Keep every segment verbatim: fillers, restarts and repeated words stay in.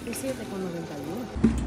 diecisiete con noventa y uno.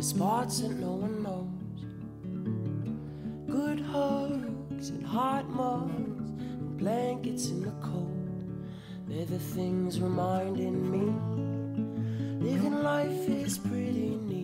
Spots that no one knows, good hugs and hot mugs and blankets in the cold, they're the things reminding me living life is pretty neat.